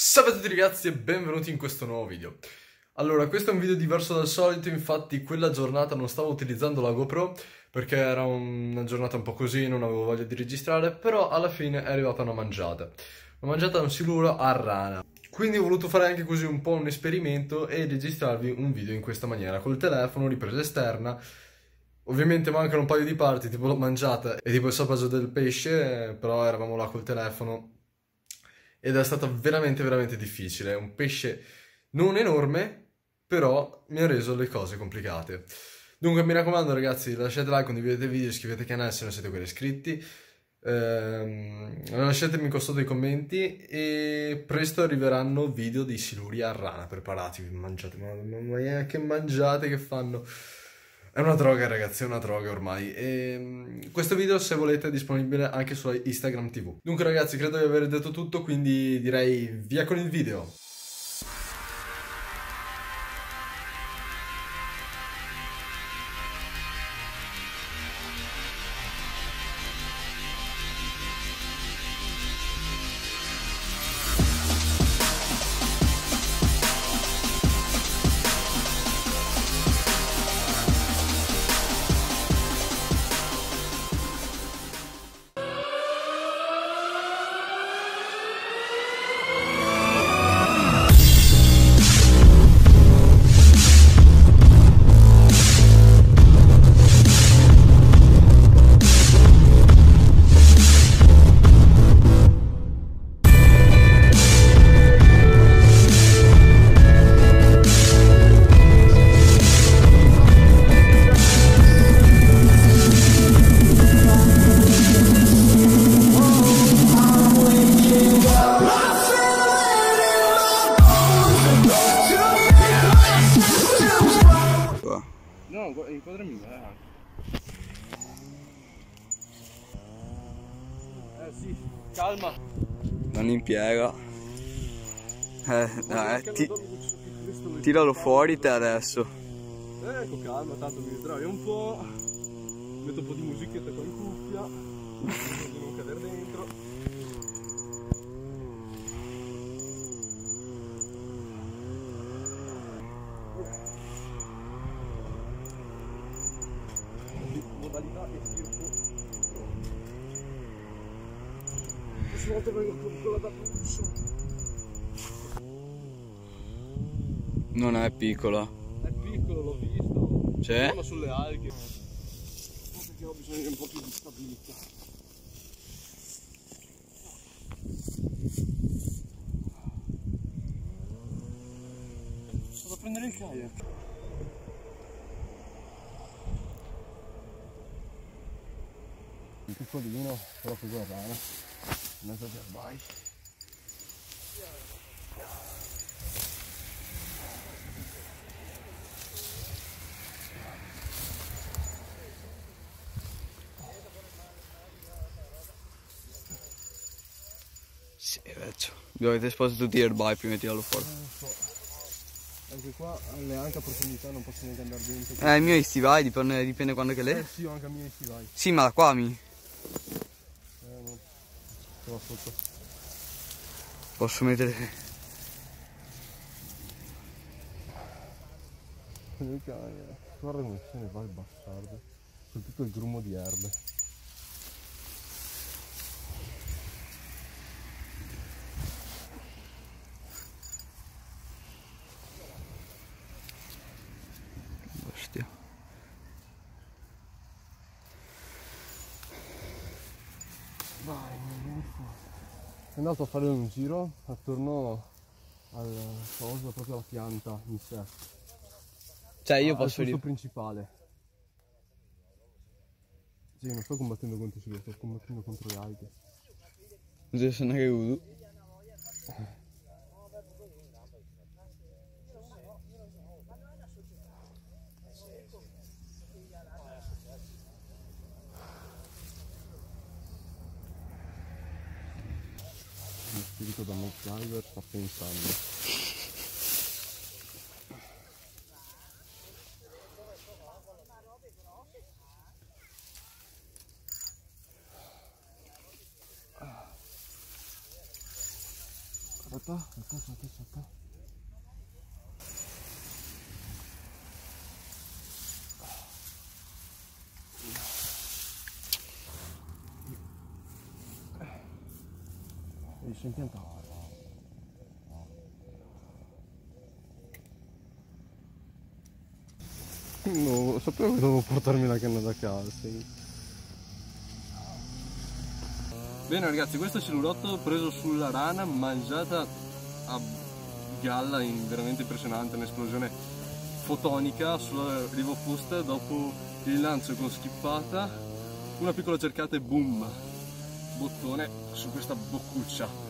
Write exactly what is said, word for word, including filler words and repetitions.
Salve a tutti ragazzi e benvenuti in questo nuovo video. Allora, questo è un video diverso dal solito, infatti quella giornata non stavo utilizzando la GoPro perché era una giornata un po' così, non avevo voglia di registrare, però alla fine è arrivata una mangiata. Una mangiata da un siluro a rana. Quindi ho voluto fare anche così un po' un esperimento e registrarvi un video in questa maniera, col telefono, ripresa esterna. Ovviamente mancano un paio di parti, tipo la mangiata e tipo il sapaggio del pesce, però eravamo là col telefono. Ed è stata veramente veramente difficile, un pesce non enorme, però mi ha reso le cose complicate. Dunque mi raccomando ragazzi, lasciate like, condividete il video, iscrivetevi al canale se non siete ancora iscritti, ehm, lasciatemi con sotto i commenti e presto arriveranno video di siluri a rana, preparatevi, mangiate, ma che mangiate che fanno... È una droga ragazzi, è una droga ormai. E questo video se volete è disponibile anche su Instagram tivù. Dunque ragazzi, credo di aver detto tutto, quindi direi via con il video. Eh sì, calma. Non impiega. Eh, dai, eh, ti... tiralo fuori te adesso. Eh, ecco, calma, tanto mi ritrovi un po'. Metto un po' di musichetta qua in cuffia. Per non cadere dentro. Modalità e stirpo. Questa volta vengo con la tappuccio. Non è piccola. È piccolo, l'ho visto. C'è? Ma sulle alghe. Perché ho bisogno di un po' più di stabilità. Sono a prendere il kayak. Un piccolino, però così la rana. Non so se vai. Sì, vecchio. Dovete spostare tutti gli erbai prima di tirarlo fuori. Anche qua le anche a profondità non possono neanche andare dentro. Eh, il mio stivai dipende, dipende quando che lei. Eh, sì, anche il mio stivai. Sì, ma da qua mi... Sotto. Posso mettere guarda come se ne va il bastardo con tutto il grumo di erbe. Bastia. È andato a fare un giro attorno al coso, proprio alla pianta in sé. Cioè io posso dire... il principale. Sì, non sto combattendo contro i sto combattendo contro le alghe. Non si sono neanche caduto. Lo spirito da MacGyver sta pensando. Guarda. sotto, sotto, sotto. Riesce a impiantare. No, sapevo che dovevo portarmi la canna da calcio. Bene ragazzi, questo cellulotto preso sulla rana, mangiata a galla, in veramente impressionante, un'esplosione fotonica sulla riva opposta, dopo il lancio con schippata, una piccola cercata e boom, bottone su questa boccuccia.